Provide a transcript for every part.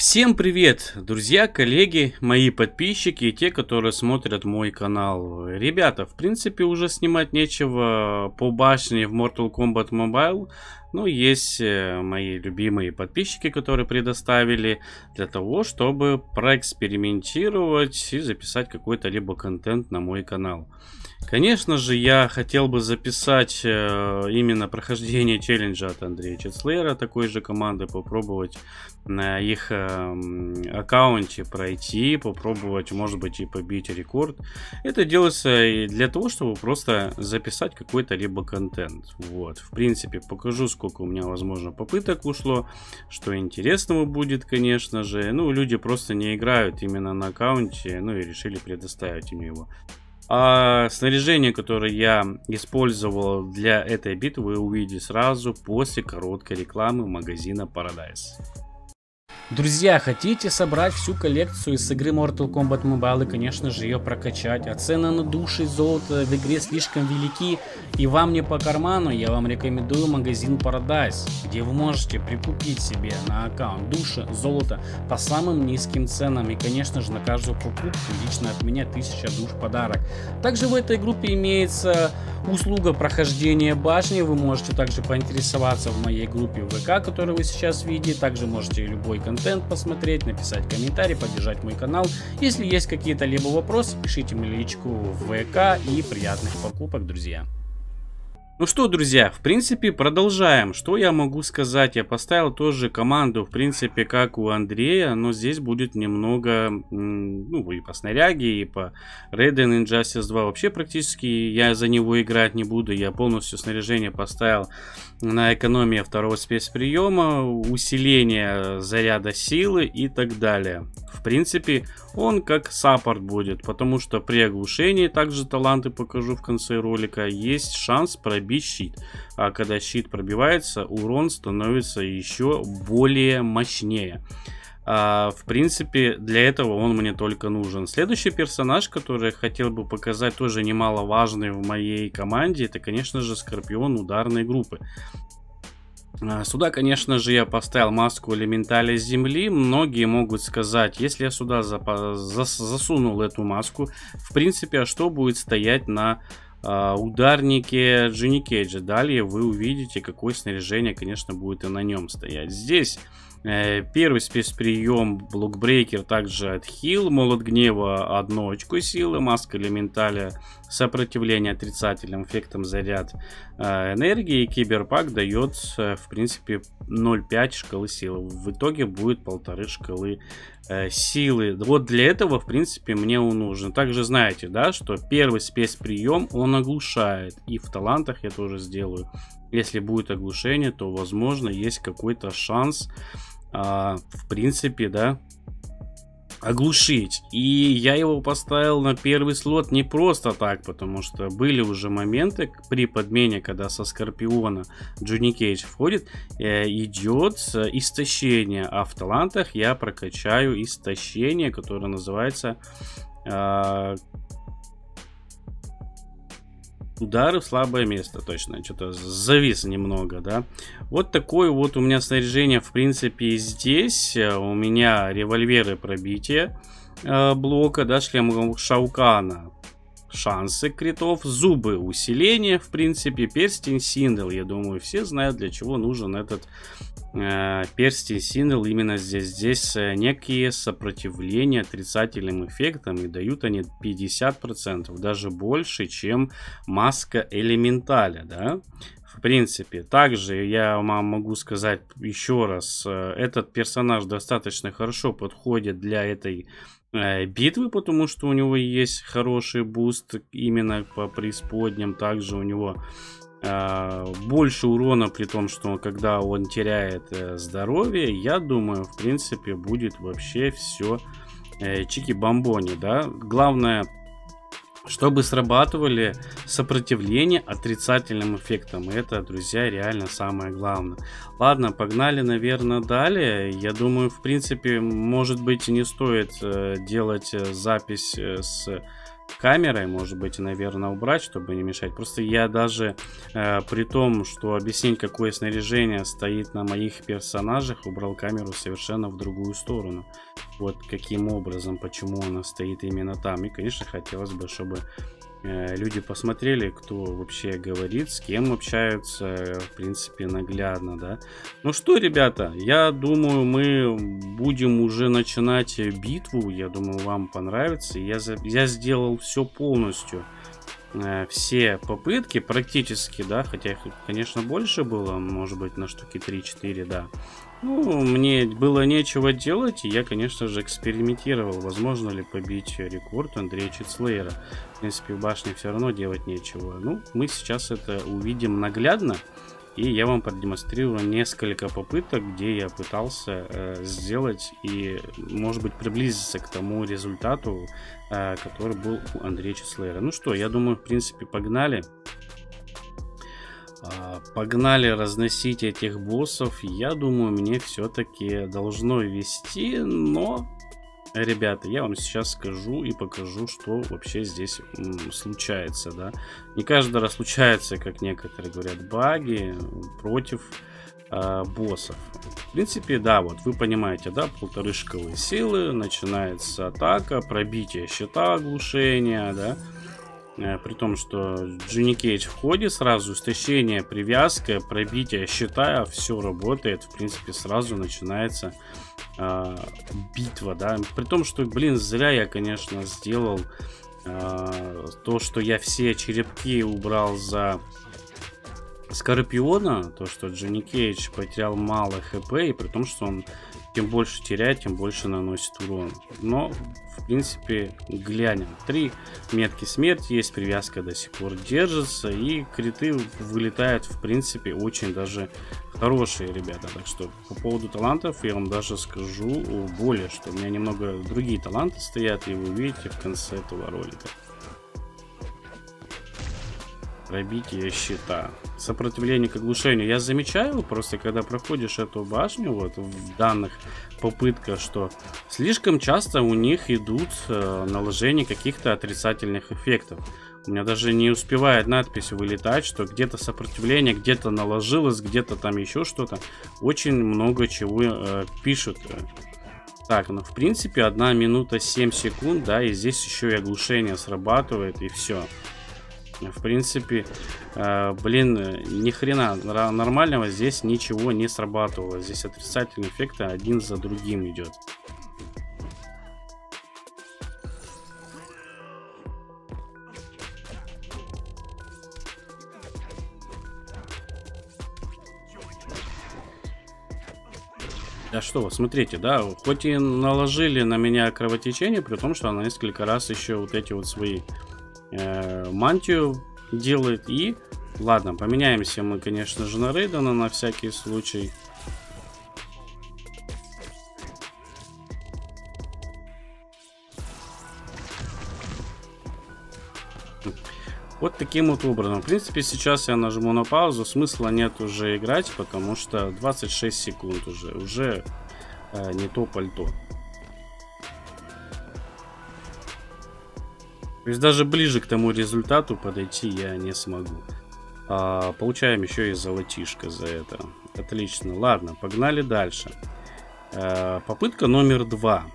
Всем привет, друзья, коллеги, мои подписчики и те, которые смотрят мой канал. Ребята, в принципе, уже снимать нечего по башне в Mortal Kombat Mobile. Но есть мои любимые подписчики, которые предоставили для того, чтобы проэкспериментировать и записать какой-то либо контент на мой канал. Конечно же, я хотел бы записать именно прохождение челленджа от Андрея CheatSlayer, такой же команды, попробовать на их аккаунте пройти, попробовать, может быть, и побить рекорд. Это делается и для того, чтобы просто записать какой-то либо контент. Вот, в принципе, покажу, сколько у меня, возможно, попыток ушло, что интересного будет, конечно же. Ну, люди просто не играют именно на аккаунте, ну и решили предоставить мне его. А снаряжение, которое я использовал для этой битвы, вы увидите сразу после короткой рекламы магазина Paradise. Друзья, хотите собрать всю коллекцию из игры Mortal Kombat Mobile и, конечно же, ее прокачать, а цены на души и золото в игре слишком велики и вам не по карману, я вам рекомендую магазин Paradise, где вы можете прикупить себе на аккаунт души, золото по самым низким ценам и, конечно же, на каждую покупку лично от меня 1000 душ подарок. Также в этой группе имеется услуга прохождения башни, вы можете также поинтересоваться в моей группе ВК, которую вы сейчас видите, также можете любой контент посмотреть, написать комментарий, поддержать мой канал. Если есть какие-то либо вопросы, пишите мне личку в ВК, и приятных покупок, друзья. Ну что, друзья, в принципе, продолжаем. Что я могу сказать? Я поставил тоже команду, в принципе, как у Андрея, но здесь будет немного, ну, и по снаряге, и по Raiden Injustice 2. Вообще, практически я за него играть не буду. Я полностью снаряжение поставил на экономии второго спецприема, усиление заряда силы и так далее. В принципе, он как саппорт будет, потому что при оглушении, также таланты покажу в конце ролика, есть шанс пробить щит. А когда щит пробивается, урон становится еще более мощнее. В принципе, для этого он мне только нужен. Следующий персонаж, который я хотел бы показать, тоже немаловажный в моей команде, это, конечно же, Скорпион ударной группы. Сюда, конечно же, я поставил маску элементаля земли. Многие могут сказать, если я сюда засунул эту маску, в принципе, а что будет стоять на ударнике Джинни Кейджа? Далее вы увидите, какое снаряжение, конечно, будет и на нем стоять. Здесь первый спецприем блокбрейкер, также отхил, молот гнева 1 очко силы, маска элементаля сопротивление отрицательным эффектам, заряд энергии, киберпак дает, в принципе, 0,5 шкалы силы, в итоге будет 1,5 шкалы силы. Вот для этого, в принципе, мне он нужен. Также знаете, да, что первый спецприем он оглушает, и в талантах я тоже сделаю, если будет оглушение, то, возможно, есть какой-то шанс, в принципе, да, оглушить. И я его поставил на первый слот не просто так, потому что были уже моменты при подмене, когда со Скорпиона Джонни Кейдж входит, идет истощение, а в талантах я прокачаю истощение, которое называется удары в слабое место. Точно, что-то завис немного, да. Вот такое вот у меня снаряжение, в принципе, здесь. У меня револьверы пробития блока, да, шлем Шаукана, шансы критов, зубы усиления, в принципе, перстень Синдел. Я думаю, все знают, для чего нужен этот перстень Синдел именно здесь. Здесь некие сопротивления отрицательным эффектам, и дают они 50%, даже больше, чем маска элементаля, да. В принципе, также я вам могу сказать еще раз, этот персонаж достаточно хорошо подходит для этой битвы, потому что у него есть хороший буст именно по преисподням. Также у него больше урона, при том, что когда он теряет здоровье, я думаю, в принципе, будет вообще все чики-бомбони, да. Главное, чтобы срабатывали сопротивление отрицательным эффектам. Это, друзья, реально самое главное. Ладно, погнали, наверное, далее. Я думаю, в принципе, может быть, не стоит делать запись с камерой, может быть, и, наверное, убрать, чтобы не мешать. Просто я даже при том, что объяснить, какое снаряжение стоит на моих персонажах, убрал камеру совершенно в другую сторону. Вот каким образом, почему она стоит именно там. И, конечно, хотелось бы, чтобы люди посмотрели, кто вообще говорит, с кем общаются, в принципе, наглядно, да. Ну что, ребята, я думаю, мы будем уже начинать битву. Я думаю, вам понравится. Я сделал все полностью, все попытки практически, да, хотя их, конечно, больше было, может быть, на штуки 3-4, да. Ну, мне было нечего делать, и я, конечно же, экспериментировал, возможно ли побить рекорд Андрея CheatSlayer. В принципе, в башне все равно делать нечего. Ну, мы сейчас это увидим наглядно, и я вам продемонстрирую несколько попыток, где я пытался сделать и, может быть, приблизиться к тому результату, который был у Андрея CheatSlayer. Ну что, я думаю, в принципе, погнали. Погнали разносить этих боссов. Я думаю, мне все-таки должно вести, но, ребята, я вам сейчас скажу и покажу, что вообще здесь случается, да. Не каждый раз случается, как некоторые говорят, баги против боссов. В принципе, да, вот вы понимаете, да, полторышковые силы, начинается атака, пробитие щита, оглушение, да. При том, что Джинни Кейдж в ходе сразу, истощение, привязка, пробитие щита, все работает. В принципе, сразу начинается битва, да. При том, что, блин, зря я, конечно, сделал то, что я все черепки убрал за Скорпиона. То, что Джинни Кейдж потерял мало хп, и при том, что он тем больше теряет, тем больше наносит урон. Но, в принципе, глянем. 3 метки смерти есть, привязка до сих пор держится. И криты вылетают, в принципе, очень даже хорошие, ребята. Так что, по поводу талантов, я вам даже скажу более, что у меня немного другие таланты стоят, и вы увидите в конце этого ролика. Пробитие щита. Сопротивление к оглушению. Я замечаю просто, когда проходишь эту башню, вот в данных попытках, что слишком часто у них идут наложения каких-то отрицательных эффектов. У меня даже не успевает надпись вылетать, что где-то сопротивление, где-то наложилось, где-то там еще что-то. Очень много чего пишут. Так, ну в принципе 1 минута 7 секунд, да, и здесь еще и оглушение срабатывает, и все. В принципе, блин, ни хрена нормального здесь ничего не срабатывало. Здесь отрицательные эффекты один за другим идет. Да что вы, смотрите, да, хоть и наложили на меня кровотечение, при том, что она несколько раз еще вот эти вот свои мантию делает. И ладно, поменяемся мы, конечно же, на Рейдена на всякий случай. Вот таким вот образом. В принципе, сейчас я нажму на паузу, смысла нет уже играть, потому что 26 секунд уже не то пальто. То есть даже ближе к тому результату подойти я не смогу. Получаем еще и золотишко за это. Отлично. Ладно, погнали дальше. Попытка номер 2.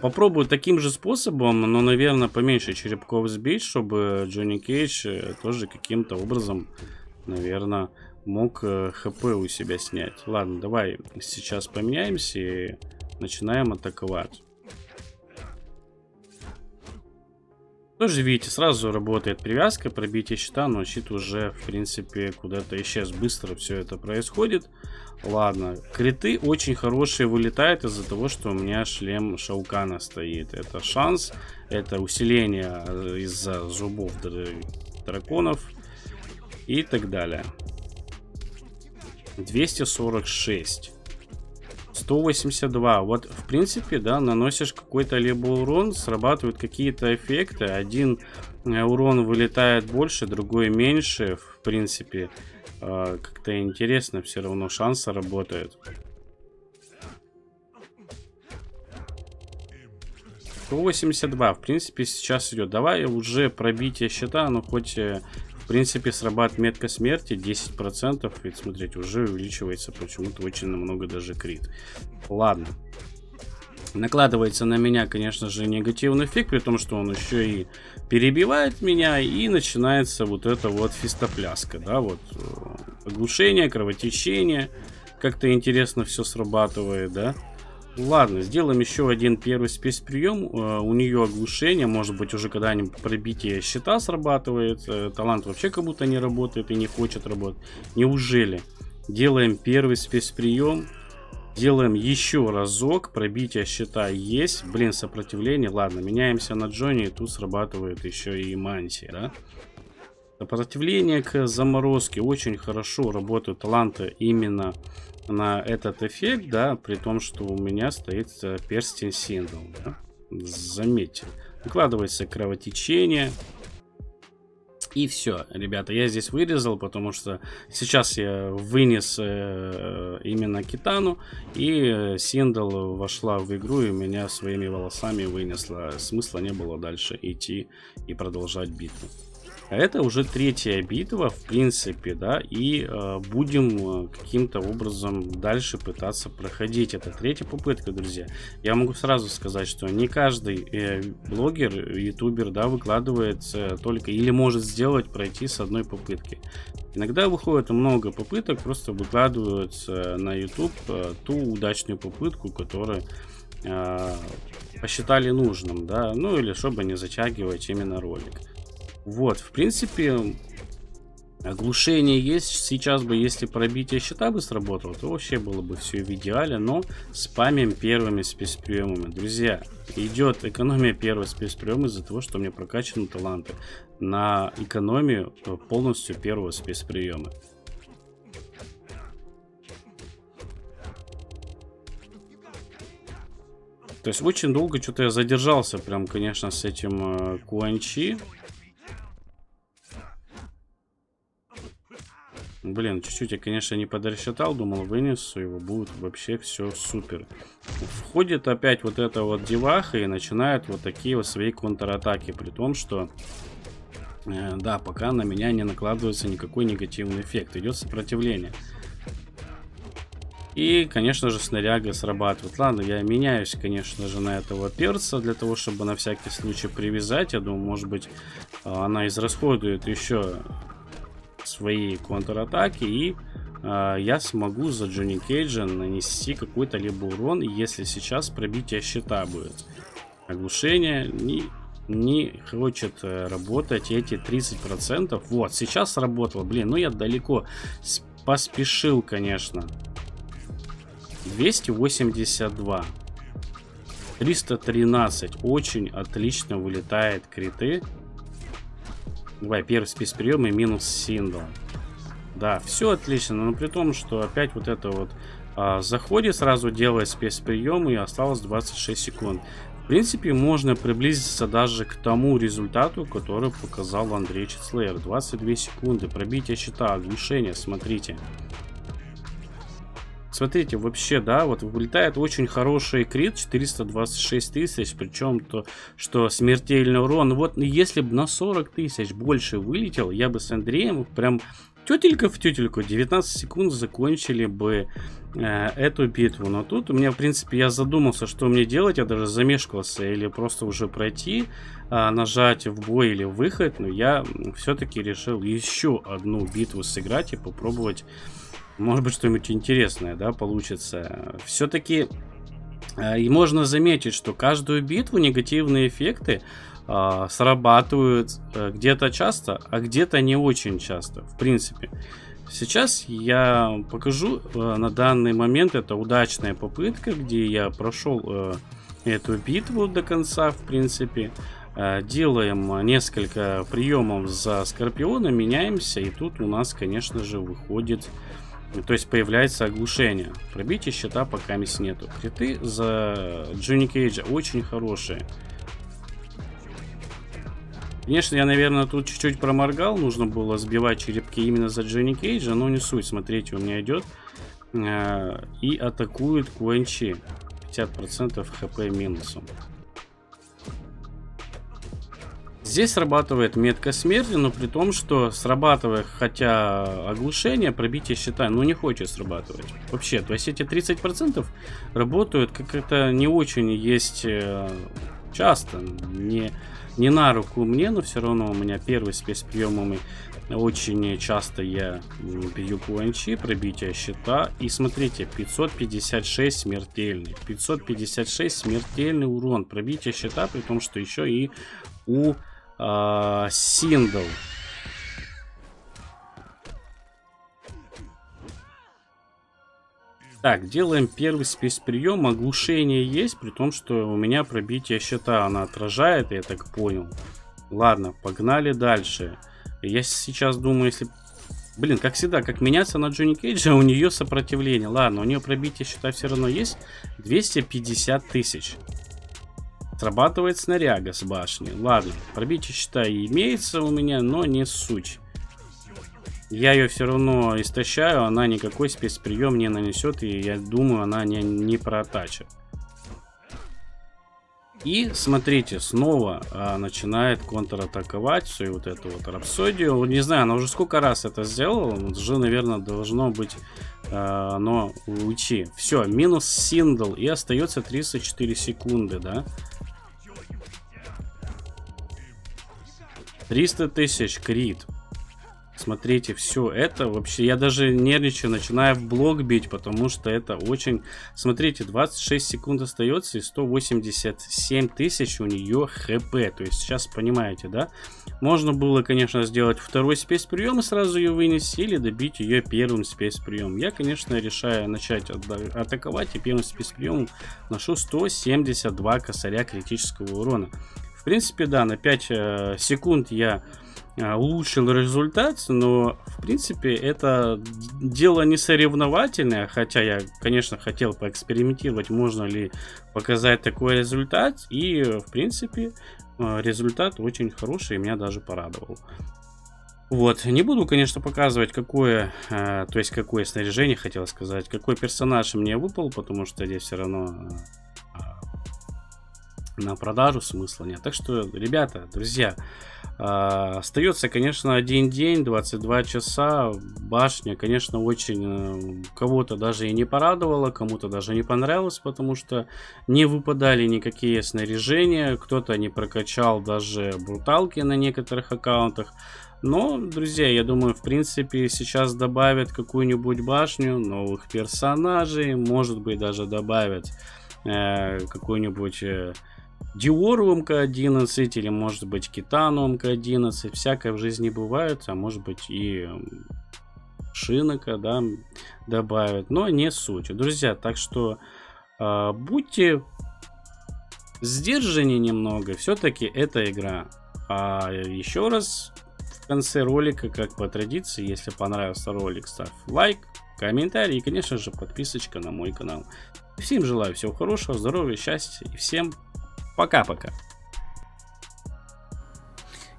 Попробую таким же способом, но, наверное, поменьше черепков сбить, чтобы Джонни Кейдж тоже каким-то образом, наверное, мог хп у себя снять. Ладно, давай сейчас поменяемся и начинаем атаковать. Тоже, видите, сразу работает привязка, пробитие щита, но щит уже, в принципе, куда-то исчез. Быстро все это происходит. Ладно, криты очень хорошие вылетают из-за того, что у меня шлем Шаукана стоит. Это шанс, это усиление из-за зубов драконов и так далее. 246. 182. Вот, в принципе, да, наносишь какой-то либо урон, срабатывают какие-то эффекты. Один урон вылетает больше, другой меньше. В принципе, как-то интересно, все равно шансы работают. 182, в принципе, сейчас идет. Давай уже пробитие щита, но хоть, в принципе, срабатывает метка смерти 10%. Ведь, смотрите, уже увеличивается почему-то очень много даже крит. Ладно. Накладывается на меня, конечно же, негативный эффект, при том, что он еще и перебивает меня, и начинается вот эта вот фистопляска, да, вот оглушение, кровотечение, как-то интересно все срабатывает, да. Ладно, сделаем еще один первый спецприем, у нее оглушение, может быть, уже когда-нибудь пробитие щита срабатывает, талант вообще как будто не работает и не хочет работать, неужели? Делаем первый спецприем. Делаем еще разок. Пробитие щита есть. Блин, сопротивление. Ладно, меняемся на Джонни. И тут срабатывает еще и мантия, да? Сопротивление к заморозке. Очень хорошо работают таланты именно на этот эффект, да? При том, что у меня стоит перстень Синдел, да? Заметьте. Накладывается кровотечение. И все, ребята, я здесь вырезал, потому что сейчас я вынес именно Китану, и Синдел вошла в игру и меня своими волосами вынесла. Смысла не было дальше идти и продолжать битву. А это уже третья битва, в принципе, да, и будем каким-то образом дальше пытаться проходить. Это третья попытка, друзья. Я могу сразу сказать, что не каждый блогер, ютубер, да, выкладывает только или может сделать, пройти с одной попытки. Иногда выходит много попыток, просто выкладываются на YouTube ту удачную попытку, которая... посчитали нужным, да, ну или чтобы не затягивать именно ролик. Вот, в принципе, оглушение есть. Сейчас бы, если пробитие щита бы сработало, то вообще было бы все в идеале. Но спамим первыми спецприемами. Друзья, идет экономия первого спецприема из-за того, что у меня прокачаны таланты на экономию полностью первого спецприема. То есть очень долго что-то я задержался прям, конечно, с этим Куан-Чи. Блин, чуть-чуть я, конечно, не подрассчитал. Думал, вынесу его, будет вообще все супер. Входит опять вот эта вот деваха и начинает вот такие вот свои контратаки. При том, что, да, пока на меня не накладывается никакой негативный эффект. Идет сопротивление. И, конечно же, снаряга срабатывает. Ладно, я меняюсь, конечно же, на этого перца, для того, чтобы на всякий случай привязать. Я думаю, может быть, она израсходует еще... свои контратаки, и я смогу за Джинни Кейджа нанести какой-то либо урон, если сейчас пробитие щита будет. Оглушение не хочет работать, эти 30%. Вот, сейчас сработало. Блин, ну я далеко поспешил, конечно. 282. 313. Очень отлично вылетает криты. Давай, первый спецприем и минус Синдел. Да, все отлично, но при том, что опять вот это вот заходит, сразу делает спецприем, и осталось 26 секунд. В принципе, можно приблизиться даже к тому результату, который показал Андрей CheatSlayer. 22 секунды, пробитие щита, оглушение, смотрите. Смотрите, вообще, да, вот вылетает очень хороший крит, 426 тысяч, причем то, что смертельный урон. Вот если бы на 40 тысяч больше вылетел, я бы с Андреем прям тетелька в тетельку 19 секунд закончили бы эту битву. Но тут у меня, в принципе, я задумался, что мне делать, я даже замешкался, или просто уже пройти, нажать в бой или выход, но я все-таки решил еще одну битву сыграть и попробовать... Может быть, что-нибудь интересное, да, получится. Все-таки и можно заметить, что каждую битву негативные эффекты срабатывают где-то часто, а где-то не очень часто, в принципе. Сейчас я покажу на данный момент, это удачная попытка, где я прошел эту битву до конца, в принципе. Делаем несколько приемов за Скорпиона, меняемся, и тут у нас, конечно же, выходит... То есть появляется оглушение. Пробитие щита пока мисс нету. Криты за Джинни Кейджа очень хорошие. Конечно, я, наверное, тут чуть-чуть проморгал. Нужно было сбивать черепки именно за Джинни Кейджа. Но не суть. Смотрите, у меня идет. И атакует Куан-Чи. 50% хп минусом. Здесь срабатывает метка смерти, но при том, что срабатывая, хотя оглушение, пробитие щита, ну не хочет срабатывать. Вообще, то есть эти 30% работают как это не очень есть часто. Не на руку мне, но все равно у меня первый спецприем, и очень часто я бью Куан-Чи, пробитие щита. И смотрите, 556 смертельный. 556 смертельный урон, пробитие щита, при том, что еще и у Синдел. Так, делаем первый спецприем. Оглушение есть, при том, что у меня пробитие щита. Она отражает, я так понял. Ладно, погнали дальше. Я сейчас думаю, если... Блин, как всегда, как меняться на Джонни Кейджа, у нее сопротивление. Ладно, у нее пробитие щита все равно есть. 250 тысяч. Срабатывает снаряга с башни. Ладно, пробитие щита имеется у меня, но не суть. Я ее все равно истощаю, она никакой спецприем не нанесет, и я думаю, она не протачит. И смотрите, снова начинает контратаковать всю вот эту вот рапсодию. Не знаю, она уже сколько раз это сделала, уже, наверное, должно быть, но уйти. Все, минус Синдел, и остается 34 секунды, да? 300 тысяч крит. Смотрите, все это вообще, я даже нервничаю, начинаю в блок бить, потому что это очень... Смотрите, 26 секунд остается, и 187 тысяч у нее хп. То есть сейчас понимаете, да? Можно было, конечно, сделать второй спецприем и сразу ее вынести, или добить ее первым спецприемом. Я, конечно, решаю начать атаковать, и первым спецприемом ношу 172 косаря критического урона. В принципе, да, на 5 секунд я... улучшил результат, но в принципе это дело не соревновательное, хотя я, конечно, хотел поэкспериментировать, можно ли показать такой результат, и в принципе результат очень хороший, меня даже порадовал. Вот, не буду, конечно, показывать, какое, то есть какое снаряжение, хотел сказать, какой персонаж мне выпал, потому что здесь все равно... на продажу смысла нет. Так что, ребята, друзья, остается, конечно, один день, 22 часа. Башня, конечно, очень кого-то даже и не порадовала, кому-то даже не понравилось, потому что не выпадали никакие снаряжения, кто-то не прокачал даже бруталки на некоторых аккаунтах. Но, друзья, я думаю, в принципе, сейчас добавят какую-нибудь башню, новых персонажей, может быть, даже добавят какую-нибудь... Диору МК-11 или, может быть, Китану МК-11. Всякое в жизни бывает, а может быть и Шинка, да, добавят. Но не суть, друзья. Так что будьте сдержаннее немного. Все-таки это игра. А еще раз в конце ролика, как по традиции, если понравился ролик, ставь лайк, комментарий и, конечно же, подписочка на мой канал. Всем желаю всего хорошего, здоровья, счастья и всем пока-пока.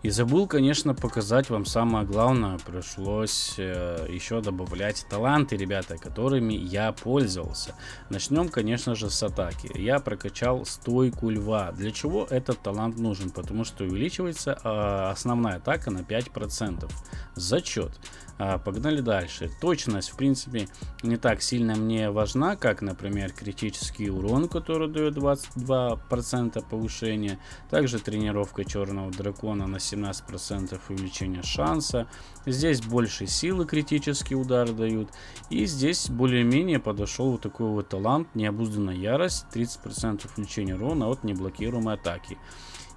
И забыл, конечно, показать вам самое главное. Пришлось еще добавлять таланты, ребята, которыми я пользовался. Начнем, конечно же, с атаки. Я прокачал стойку льва. Для чего этот талант нужен? Потому что увеличивается основная атака на 5%. Зачет. Погнали дальше. Точность, в принципе, не так сильно мне важна, как, например, критический урон, который дает 22% повышения. Также тренировка черного дракона на 17% увеличения шанса. Здесь больше силы критический удар дают. И здесь более-менее подошел вот такой вот талант необузданная ярость. 30% увеличения урона от неблокируемой атаки.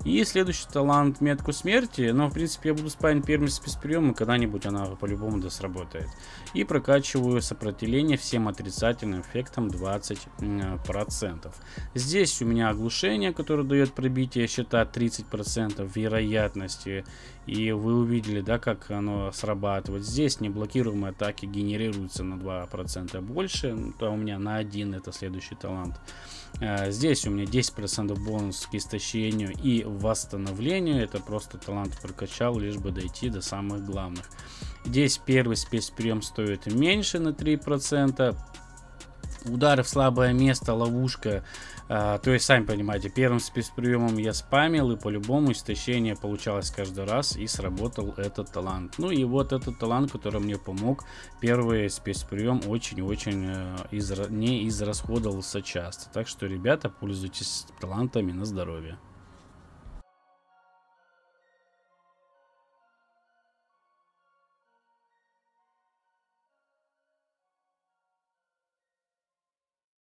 И следующий талант метку смерти, но в принципе я буду спамить первым спецприемом, когда-нибудь она по-любому досработает. И прокачиваю сопротивление всем отрицательным эффектам 20%. Здесь у меня оглушение, которое дает пробитие щита 30% вероятности. И вы увидели, да, как оно срабатывает. Здесь неблокируемые атаки генерируются на 2% больше. То у меня на 1 это следующий талант. Здесь у меня 10% бонус к истощению и восстановлению. Это просто талант прокачал, лишь бы дойти до самых главных. Здесь первый спецприем стоит меньше на 3%. удары в слабое место, ловушка. То есть, сами понимаете, первым спецприемом я спамил, и по-любому истощение получалось каждый раз, и сработал этот талант. Ну и вот этот талант, который мне помог, первый спецприем очень-очень не израсходовался часто. Так что, ребята, пользуйтесь талантами на здоровье.